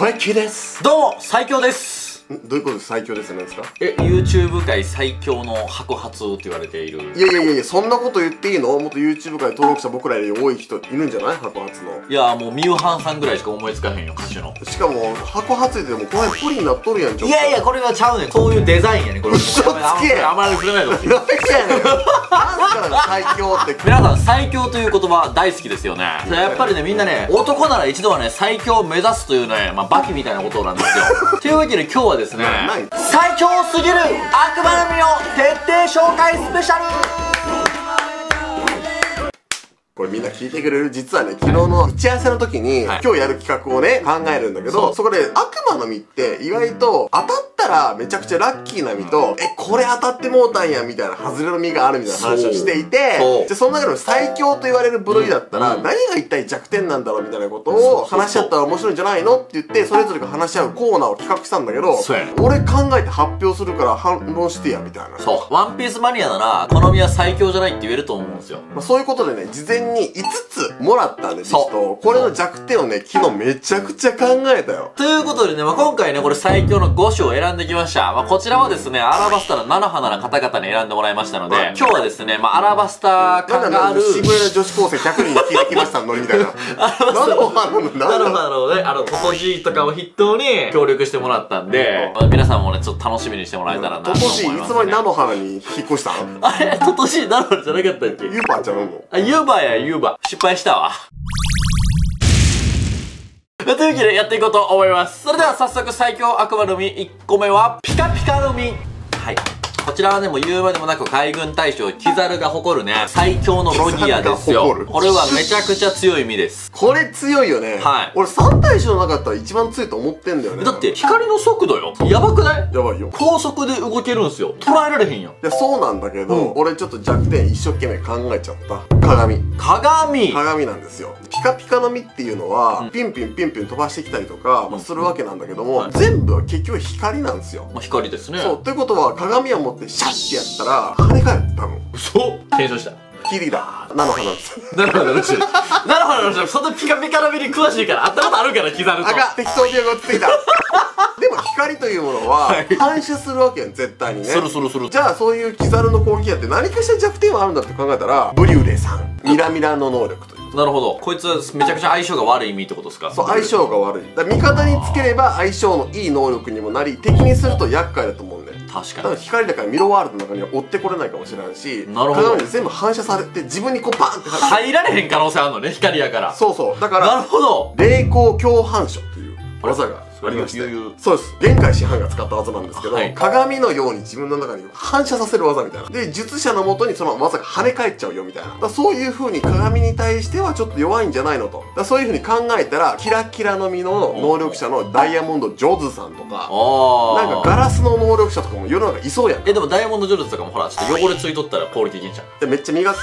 小雪です。どうも、最強です。どういうことです、最強ですなんですか？YouTube 界最強の白髪って言われている。いやいやいや、そんなこと言っていいの？もっと YouTube 界登録者僕らより多い人いるんじゃない？白髪の。いや、もうミューハンさんぐらいしか思いつかへんよ、歌手の。しかも、白髪でもこの辺プリになっとるやん、ちょっと。いやいや、これはちゃうねん。そういうデザインやねん、これ。嘘つけ！あんまり触れないでほしい。なんでやねん。なんか最強って。皆さん、最強という言葉大好きですよね。やっぱりね、みんなね、男なら一度はね、最強を目指すというね、まあ、バキみたいなことなんですよ。というわけで今日はですね、最強すぎる悪魔の実を徹底紹介スペシャル。これみんな聞いてくれる？実はね、昨日の打ち合わせの時に、はい、今日やる企画をね、考えるんだけど、そこで悪魔の実って意外と当たったらめちゃくちゃラッキーな実と、これ当たってもうたんやみたいな外れの実があるみたいな話をしていて、でその中でも最強と言われる部類だったら、何が一体弱点なんだろうみたいなことを話し合ったら面白いんじゃないのって言って、それぞれが話し合うコーナーを企画したんだけど、俺考えて発表するから反論してやみたいな。そう、ワンピースマニアならこの実は最強じゃないって言えると思うんですよ。まあそういうことでね、事前に5つもらったんですよ。これの弱点をね、昨日めちゃくちゃ考えたよ。ということでね、まあ今回ね、これ最強の5種を選んできました。まあこちらはですね、アラバスタの菜の花の方々に選んでもらいましたので、今日はですね、まあアラバスタ感がある渋谷の女子高生100人に聞いてきましたのみたいな。なるほどね、トトジーとかを筆頭に協力してもらったんで、皆さんもね、ちょっと楽しみにしてもらえたらなと思います。トトジーいつまで菜の花に引っ越したの？あれ、トトジー菜の花じゃなかったっけ？ユーバーちゃうの？あ、ユーバーや、ユーバー。失敗したわ。というわけでやっていこうと思います。それでは早速、最強悪魔の実1個目はピカピカの実。はい、こちらはね、もう言うまでもなく海軍大将キザルが誇るね、最強のロギアですよ。これはめちゃくちゃ強い実です。これ強いよね。はい、俺3大将の中だったら一番強いと思ってんだよね。だって光の速度よ。やばくない？やばいよ。高速で動けるんすよ。捉えられへんやん。いや、そうなんだけど、俺ちょっと弱点一生懸命考えちゃった。鏡なんですよ。ピカピカの実っていうのは、ピンピンピンピン飛ばしてきたりとか、するわけなんだけども、全部は結局光なんですよ。まあ光ですね。そう、ということは鏡を持ってシャッてやったら跳ね返ったの。嘘？検証した。キリだ。菜の花の人。菜の花の人。そんなピカピカの実に詳しいから、あったことあるから、キザルと。あかん、適当に落ち着いた。でも光というものは反射するわけやん、絶対にね。するするする。じゃあそういうキザルの攻撃やって何かしら弱点はあるんだって考えたら、ブリュレさん、ミラミラの能力という。なるほど。こいつはめちゃくちゃ相性が悪い実ってことですか？そう、相性が悪い。だから味方につければ相性のいい能力にもなり、敵にすると厄介だと思うんで。確かに。だから光だからミロワールドの中には追ってこれないかもしれないし、鏡に全部反射されて自分にこうバーンって入られへん可能性あるのね、光やから。そうそう。だから、なるほど。霊光共反射という技が。ありまして、そうです。玄海師範が使った技なんですけど、鏡のように自分の中に反射させる技みたいな。で、術者のもとにその技が跳ね返っちゃうよみたいな。だからそういう風に鏡に対してはちょっと弱いんじゃないのと。だからそういう風に考えたら、キラキラの実の能力者のダイヤモンドジョズさんとか、なんかガラスの能力者とかも世の中いそうやん。でもダイヤモンドジョズとかもほら、ちょっと汚れついとったら効率的にじゃん。めっちゃ磨く。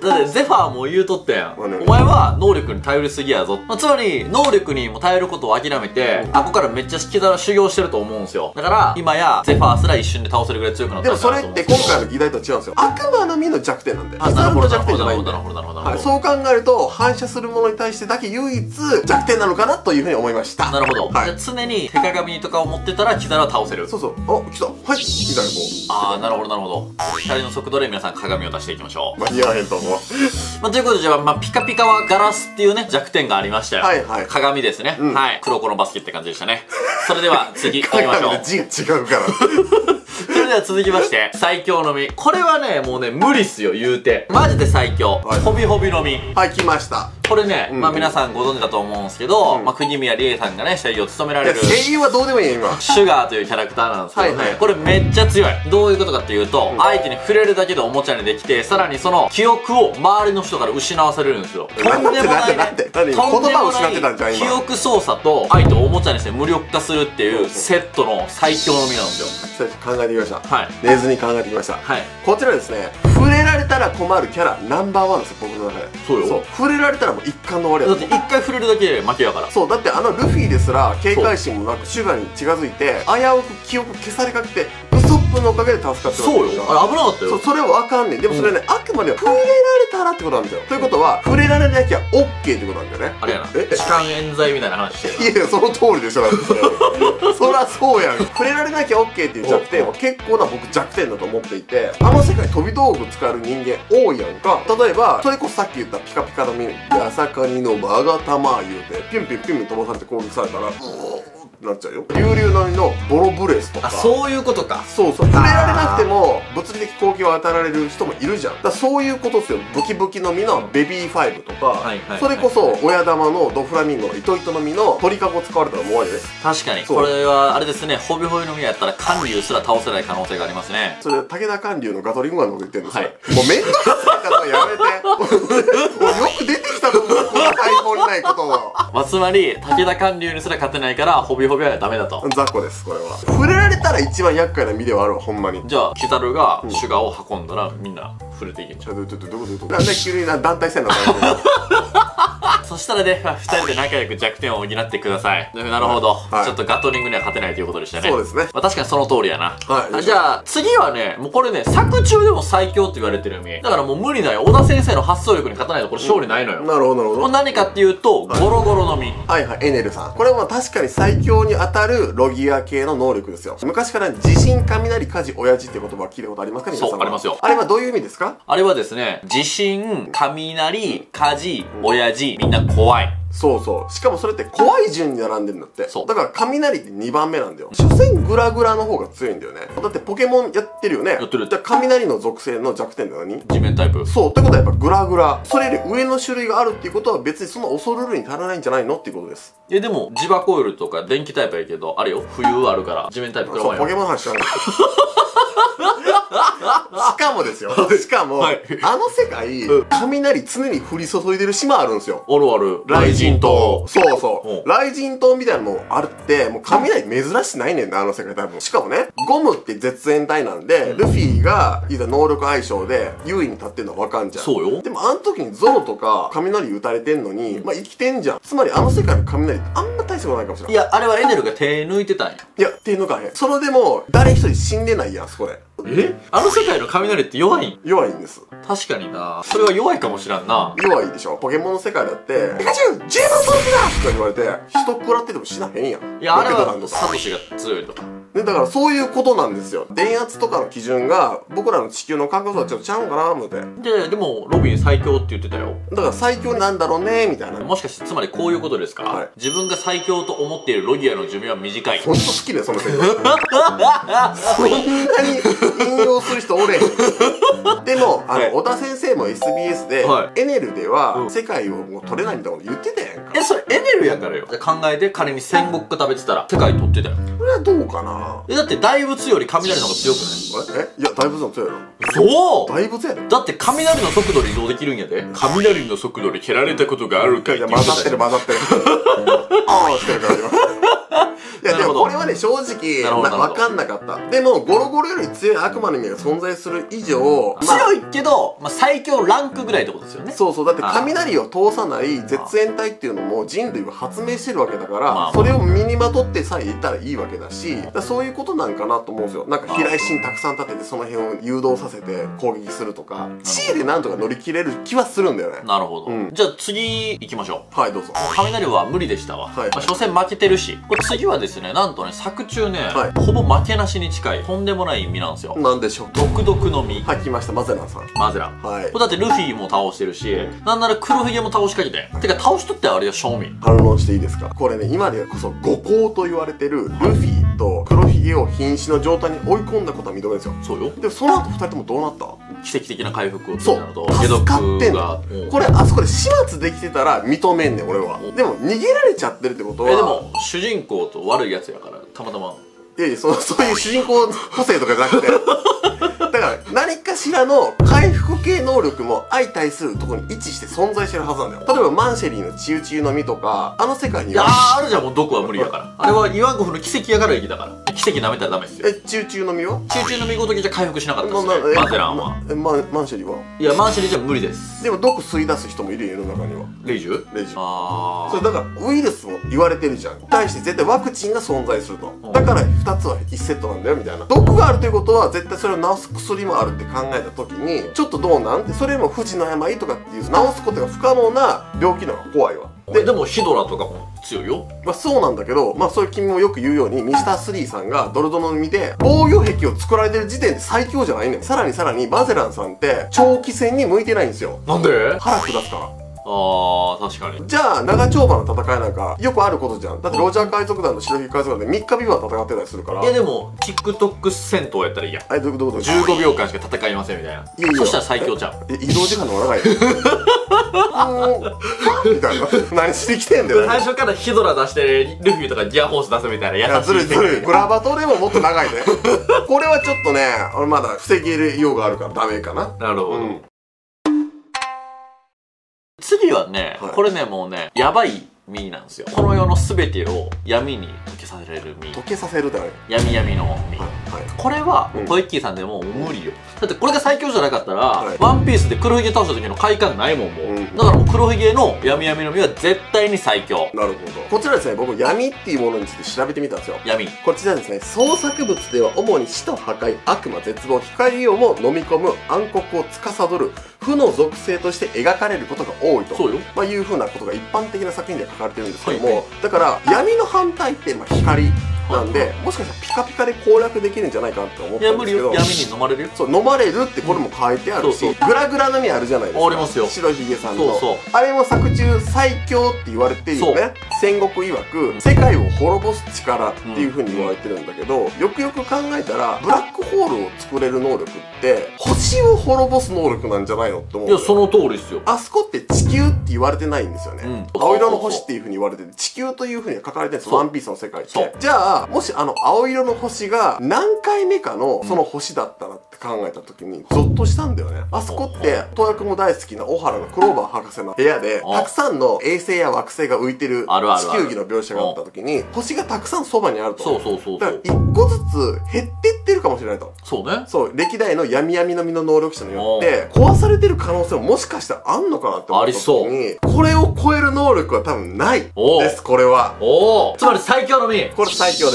だってゼファーも言うとったやん。お前は能力に頼りすぎやぞ。つまり、能力にも頼ることを諦めて、あこからめっちゃ引き皿修行してると思うんですよ。だから、今やゼファーすら一瞬で倒せるぐらい強くなった。でもそれって今回の議題とは違うんですよ。悪魔の実の弱点なんで。なるほど、なるほど、なるほど、なるほど、なるほど、なるほど。そう考えると、反射するものに対してだけ唯一弱点なのかなというふうに思いました。なるほど。じゃあ常に手鏡とかを持ってたら、引き皿を倒せる。そうそう。あ、来た。はい、引き皿こう。あー、なるほど、なるほど。光の速度で皆さん鏡を出していきましょう。間に合わへんと思う。まあということで、じゃあ、まあ、ピカピカはガラスっていうね、弱点がありましたよ。はいはい。鏡ですね。はい。黒子のバスケって感じでしたね。それでは、次、行きましょう。字が違うから。それでは続きまして、最強の実。これはね、もうね、無理っすよ、言うて。マジで最強。ホビホビの実。はい、来ました。これね、まあ皆さんご存知だと思うんですけど、まあ国宮理恵さんがね、声優を務められる。声優はどうでもいいよ、今。シュガーというキャラクターなんですけどね、これめっちゃ強い。どういうことかっていうと、相手に触れるだけでおもちゃにできて、さらにその記憶を周りの人から失わされるんですよ。とんでもないね。言葉を失ってたんじゃん、今。記憶操作と相手をおもちゃにして無力化するっていうセットの最強の実なんですよ。考えてきました。はい。寝ずに考えてきました。はい。こちらですね、触れられたら困るキャラナンバー1ですよ、僕の中で。そうよ。そう。触れられたらもう一貫の終わりだ。だって一回触れるだけで負けやから。そう、だってあのルフィですら警戒心もなくシュガーに近づいて、危うく記憶消されかけて、ウソップのおかげで助かってます。そうよ。あれ危なかったよ。それはわかんねえ。でもそれね、あくまでは触れられたらってことなんだよ。ということは触れられなきゃ OK ってことなんだよね。あれやな、痴漢冤罪みたいな話してる。いやその通りでしょ。そりゃそうやん。触れられなきゃ OK っていう弱点は結構な僕弱点だと思っていて、あの世界飛び道具使える人間多いやんか。例えばそれこそさっき言ったピカピカの耳やさかにのまがたま言うてピュンピュンピュン飛ばされて攻撃されたらなっちゃうよ。竜々波のボロブレスとか。あ、そういうことか。そうそう、触れられなくても物理的攻撃を与えられる人もいるじゃん。だからそういうことっすよ。ブキブキの実のベビーファイブとか、それこそ親玉のドフラミンゴのイトイトの実の鳥かご使われたらもうあれです。確かにこれはあれですね、ホビホビの実やったら寒竜すら倒せない可能性がありますね。それ武田寒竜のガトリングガンのこと言ってるんですよ、はい、もうめんどくさいからやめて。もうよく出てきたと思う、この対抗にないことを。まあつまり武田寒竜にすら勝てないからホビホビ飛びはダメだと。雑魚ですこれは。触れられたら一番厄介な身ではあるわ、ほんまに。じゃあキタルがシュガーを運んだらみんな触れていけんじゃん。どういうことなんで急に団体戦なんだ。そしたらね、2人で仲良く弱点を補ってください。なるほど、ちょっとガトリングには勝てないということでしたね。そうですね、確かにその通りやな。じゃあ次はね、もうこれね、作中でも最強って言われてる身だからもう無理だよ。小田先生の発想力に勝たないとこれ勝利ないのよ。なるほどなるほど。何かっていうとゴロゴロの実。はいはい、エネルさん。これは確かに最強に当たるロギア系の能力ですよ。昔から地震、雷、火事、親父って言葉は聞いたことありますかね。そう、ありますよ。あれはどういう意味ですか。あれはですね、地震、雷、火事、親父、みんな怖い。そうそう。しかもそれって怖い順に並んでるんだって。そう。だから雷って2番目なんだよ。所詮グラグラの方が強いんだよね。だってポケモンやってるよね。やってる。じゃあ雷の属性の弱点って何？地面タイプ。そう。ってことはやっぱグラグラ。それより上の種類があるっていうことは別にそんな恐るるに足らないんじゃないのっていうことです。いやでも、磁場コイルとか電気タイプやけど、あれよ。冬あるから。地面タイプから。そう、ポケモン話しちゃう。しかもですよ。しかも、はい、あの世界、雷常に降り注いでる島あるんですよ。あるある。雷神島。そうそう。雷神島みたいなのもあるって、もう雷珍しくないねんな、あの世界多分。しかもね、ゴムって絶縁体なんで、ルフィが、いざ能力相性で優位に立ってるのはわかんじゃん。そうよ。でもあの時にゾロとか雷打たれてんのに、まあ生きてんじゃん。つまりあの世界の雷ってあんま大したことないかもしれない。いや、あれはエネルが手抜いてたんや。いや、手抜かへん。それでも、誰一人死んでないやん、そこで。え？あの世界の雷って弱いん？弱いんです。確かにな、それは弱いかもしらんな。弱いでしょ。ポケモンの世界だって「ピカチュウ10万装置だ!」とか言われて人食らってても死なへんやん。いやあれはサトシが強いとかね、だからそういうことなんですよ。電圧とかの基準が僕らの地球の感覚とはちょっとちゃうんかなみたいな。でもロビン最強って言ってたよ。だから最強なんだろうねみたいな。もしかしてつまりこういうことですか、はい、自分が最強と思っているロギアの寿命は短い。ほんと好きねその世界。そんなに引用する人おれへん。でも小田先生も SBS で、はい、エネルでは世界をもう取れないみたいなこと言ってたやんか。え、それエネルやからよ。考えて仮に戦国が食べてたら世界取ってたよ。それはどうかな。だって大仏より雷の方が強くない？え？いや大仏の強いな。そう大仏やね。だって雷の速度で移動できるんやで。雷の速度で蹴られたことがあるかいって言ってたよ。混ざってる混ざってる。ああしてるから今。いやでもこれはね正直分かんなかった。でもゴロゴロより強い悪魔の実が存在する以上強いけど最強ランクぐらいってことですよね。そうそう、だって雷を通さない絶縁体っていうのも人類は発明してるわけだから、それを身にまとってさえいたらいいわけだし、そういうことなんかなと思うんですよ。なんか飛来心たくさん立ててその辺を誘導させて攻撃するとか、知恵でなんとか乗り切れる気はするんだよね。なるほど。じゃあ次行きましょう。はいどうぞ。雷は無理でしたわ。所詮負けてるし。これ次はですね、なんとね、作中ね、はい、ほぼ負けなしに近いとんでもない実なんですよ。なんでしょう。毒毒の実。はい、来ました、マゼランさん。マゼラン。はい。だってルフィも倒してるし、なんなら黒ひげも倒しかけて。てか倒しとってあれよ、賞味。反論していいですか。これね、今でこそ五行と言われてるルフィと黒ひげを瀕死の状態に追い込んだことは認めですよ。そうよ。でその後二人ともどうなった？奇跡的な回復をするなど。そう。助かってんだ。これあそこで始末できてたら認めんねん俺は。でも逃げられちゃってるってことは。でも主人公と悪いやつやからたまたま。いやいや、そういう主人公個性とかじゃなくて。だから何かしらの回復系能力も相対するところに位置して存在してるはずなんだよ。例えばマンシェリーのチユチユの実とか、あの世界には。ああるじゃん、もう毒は無理やから。あれはイワンコフの奇跡やから生きだから。奇跡舐めたらダメですよ。え、チユチユの実は？チユチユの実ごときじゃ回復しなかったですね。マゼランは。え、マンシェリーは？いや、マンシェリーじゃ無理です。でも毒吸い出す人もいるよ、世の中には。レイジュ。ああ。それだからウイルスも言われてるじゃん。対して絶対ワクチンが存在すると。だから2つは1セットなんだよみたいな。毒があるということは絶対それを治す薬もある。あるって考えた時にちょっとどうなんて、それも不治の病とかっていう治すことが不可能な病気の方が怖いわ。でもヒドラとかも強いよ。まあそうなんだけど、まあそういう君もよく言うようにミスター3さんがドロドロの実で防御壁を作られてる時点で最強じゃないねん。さらにバゼランさんって長期戦に向いてないんですよ。なんで？腹下すから。あー、確かに。じゃあ長丁場の戦いなんかよくあることじゃん。だってロジャー海賊団と白ひげ海賊団で3日ビバ戦ってたりするから。いやでも TikTok 戦闘やったらいいや。あれどういうこと？15秒間しか戦いませんみたいな。そしたら最強ちゃう。移動時間の長いみたいな。何してきてんだよ。最初からヒドラ出してルフィとかギアホース出すみたいな。やつずるいずるい。グラバトでももっと長いね。これはちょっとね、俺まだ防ぎるようがあるからダメかな。なるほど。次はね、はい、これね、もうね、やばい実なんですよ。この世のすべてを闇に溶けさせられる実。溶けさせるだよ。闇の実。はい、これは、トイッキーさんでも無理よ。だってこれが最強じゃなかったら、はい、ワンピースで黒ひげ倒した時の快感ないもん、もう。うん、だからもう黒ひげの闇の実は絶対に最強。なるほど。こちらですね、僕、闇っていうものについて調べてみたんですよ。闇。こちらですね、創作物では主に死と破壊、悪魔、絶望、光をも飲み込む暗黒を司る。負の属性として描かれることが多いと、まあいうふうなことが一般的な作品では書かれてるんですけども、はいはい、だから闇の反対ってまあ光なんで、はい、もしかしたらピカピカで攻略できるんじゃないかなって思ったんですけど、闇に飲まれるよ。そう、飲まれるってこれも書いてあるし、グラグラの実あるじゃないですか。ありますよ、白ひげさんの。あれも作中最強って言われてるよね。戦国曰く世界を滅ぼす力っていうふうに言われてるんだけど、よくよく考えたらブラックホールを作れる能力って星を滅ぼす能力なんじゃないのって思う。いや、その通りですよ。あそこって地球って言われてないんですよね。青色の星っていうふうに言われてて、地球というふうに書かれてるんですよ、ワンピースの世界って。じゃあもしあの青色の星が何回目かのその星だったらって考えた時にゾッとしたんだよね。あそこって東野君も大好きな小原のクローバー博士の部屋でたくさんの衛星や惑星が浮いてる地球儀の描写があった時に星がたくさんそばにあると。だから1個ずつ減ってってるかもしれないと。そうね。そう、歴代の闇の実の能力者によって壊されてる可能性ももしかしたらあんのかなって思った時に、これを超える能力は多分ないです。これはつまり最強の実。これ最強。あれ、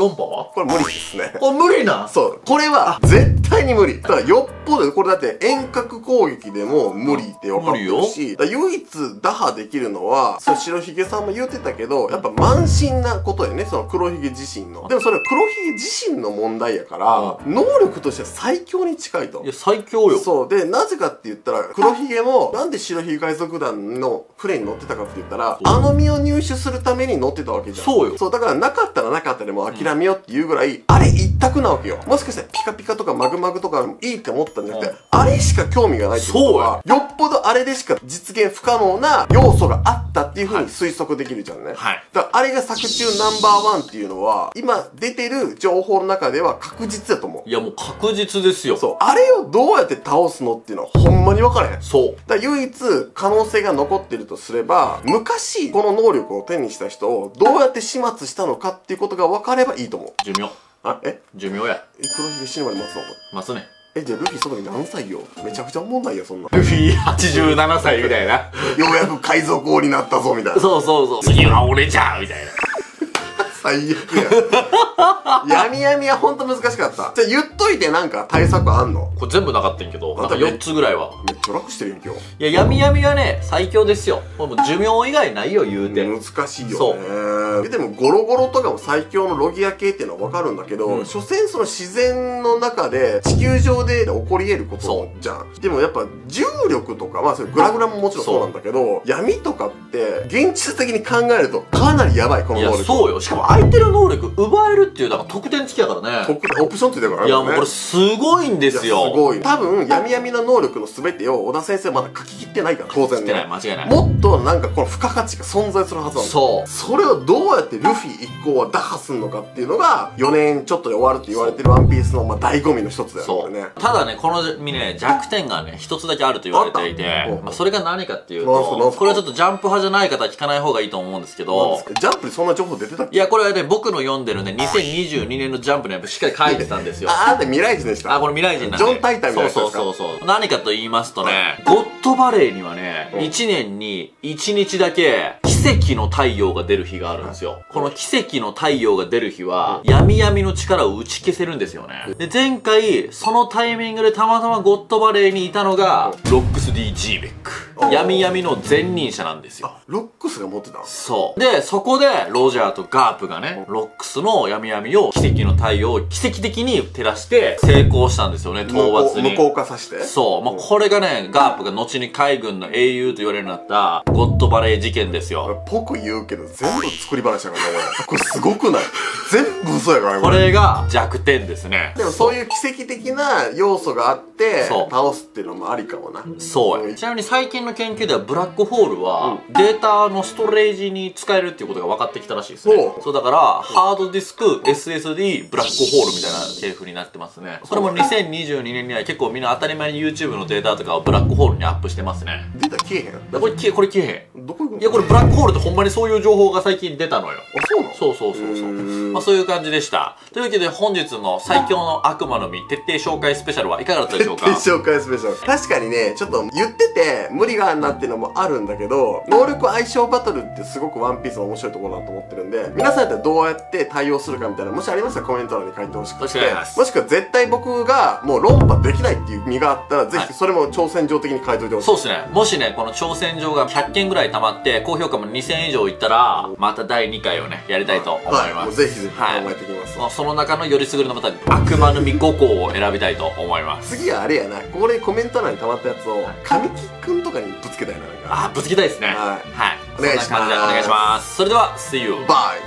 論破は？これ無理ですね。これ無理な。そう。これは絶対に無理。ただよっぽど、これだって遠隔攻撃でも無理って分かってるし、唯一打破できるのは、その白ひげさんも言ってたけど、やっぱ慢心なことやね、その黒ひげ自身の。でもそれは黒ひげ自身の問題やから、能力としては最強に近いと。いや、最強よ。そう。で、なぜかって言ったら、黒ひげも、なんで白ひげ海賊団の船に乗ってたかって言ったら、あの実を入手するために乗ってたわけじゃん。そうよ。そう、だからなかったらなかったでも諦めようっていうぐらい、あれ一択なわけよ。もしかしたらピカピカとかマグマグとかいいって思ったんじゃなくて、あれしか興味がないってことは、よっぽどあれでしか実現不可能な要素があったっていうふうに推測できるじゃんね。はい。だからあれが作中ナンバー1っていうのは、今出てる情報の中では確実だと思う。いや、もう確実ですよ。そう。あれをどうやって倒すのっていうのはほんまに分からへん。そう。だから唯一可能性が残ってるとすれば、昔この能力を手にした人をどうやって始末したのかっていうことが分かればいいと思う。寿命。あ、え？寿命や。黒ひげ死ぬまで待つの？待つね。え、じゃあルフィその時何歳よ？めちゃくちゃおもんないよ、そんな。ルフィ87歳みたいな。ようやく海賊王になったぞ、みたいな。そうそうそう。次は俺じゃみたいな。最悪や。闇はほんと難しかった。じゃあ言っといてなんか対策あんの？これ全部なかったんけど、なんか4つぐらいは。めっちゃ楽してるよ、今日。いや、闇はね、最強ですよ。もう寿命以外ないよ、言うて。難しいよね。でもゴロゴロとかも最強のロギア系っていうのはわかるんだけど、所詮その自然の中で地球上で起こり得ることじゃん。でもやっぱ重力とか、まあそれグラグラももちろんそうなんだけど、闇とかって現実的に考えるとかなりやばい、この能力。いや、そうよ。しかも相手の能力奪えるっていうなんか得点付きだからね。オプションついてるからね。いや、もうこれすごいんですよ。すごい。多分闇の能力の全てを小田先生まだ書き切ってないから、当然ね。間違いない。もっとなんかこの付加価値が存在するはずなんだ。そう。それをどうやってルフィ一行は打破するのかっていうのが4年ちょっとで終わるって言われてるワンピースのまあ醍醐味の一つだよね。ただね、この実ね、弱点がね一つだけあると言われていて、それが何かっていうと、これはちょっとジャンプ派じゃない方は聞かない方がいいと思うんですけど、ジャンプにそんな情報出てたっけ？いや、これはね、僕の読んでるね2022年のジャンプね、しっかり書いてたんですよ。ああ、で未来人でした。あ、これ未来人なんで。ジョン・タイタンみたいな。そうそうそうそう。何かと言いますとね、ゴッドバレーにはね1年に1日だけ奇跡の太陽が出る日があるんですよ。この奇跡の太陽が出る日は、闇闇の力を打ち消せるんですよね。で、前回、そのタイミングでたまたまゴッドバレーにいたのが、ロックス D ・ジーベック。闇闇の前任者なんですよ。あ、ロックスが持ってたの？そう。で、そこで、ロジャーとガープがね、ロックスの闇闇を、奇跡の太陽を奇跡的に照らして、成功したんですよね、討伐に。無効化させて？そう。まあ、これがね、ガープが後に海軍の英雄と言われるようになった、ゴッドバレー事件ですよ。ぽく言うけど、全部作り話やからね、これすごくない？全部嘘やからね、これが弱点ですね。でもそういう奇跡的な要素があって、倒すっていうのもありかもな。そうや。ちなみに最近の研究では、ブラックホールは、データのストレージに使えるっていうことが分かってきたらしいですね。そうだから、ハードディスク、SSD、ブラックホールみたいな系譜になってますね。それも2022年には結構みんな当たり前に YouTube のデータとかをブラックホールにアップしてますね。データ消えへん？これ消えへん。どこ行くの？いや、これブラックホールってほんまにそういう情報が最近出たのよ。あ、そうなの？そう。まあそういう感じでした。というわけで本日の最強の悪魔の実徹底紹介スペシャルはいかがだったでしょうか？徹底紹介スペシャル。確かにね、ちょっと言ってて無理があるなっていうのもあるんだけど、能力相性バトルってすごくワンピースの面白いところだと思ってるんで、皆さんだったらどうやって対応するかみたいな、もしありましたらコメント欄に書いてほしくて、もしくは絶対僕がもう論破できないっていう身があったら、ぜひそれも挑戦状的に書いといてほしい。そうですね。もしね、この挑戦状が100件ぐらい溜まって、高評価も2000以上いったら、また第2回をね、やりたいと思います。はい、もうぜひぜひ考えていきます。はい、その中のよりすぐるのまた悪魔の実5個を選びたいと思います。次はあれやな、これコメント欄に溜まったやつを、神木くんとかにぶつけたいな。あ、ぶつけたいですね。はい。はい。そんな感じでお願いします。それでは、See you! Bye!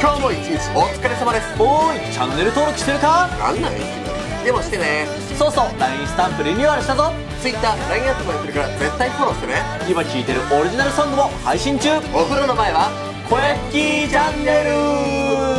今日も一日お疲れ様です。おーい、チャンネル登録してるか？なんなんいきなり。でもしてね。そうそう、LINE スタンプリニューアルしたぞ。 Twitter、LINE アットもやってるから絶対フォローしてね。今聴いてるオリジナルソングも配信中。お風呂の前は小焼きチャンネル。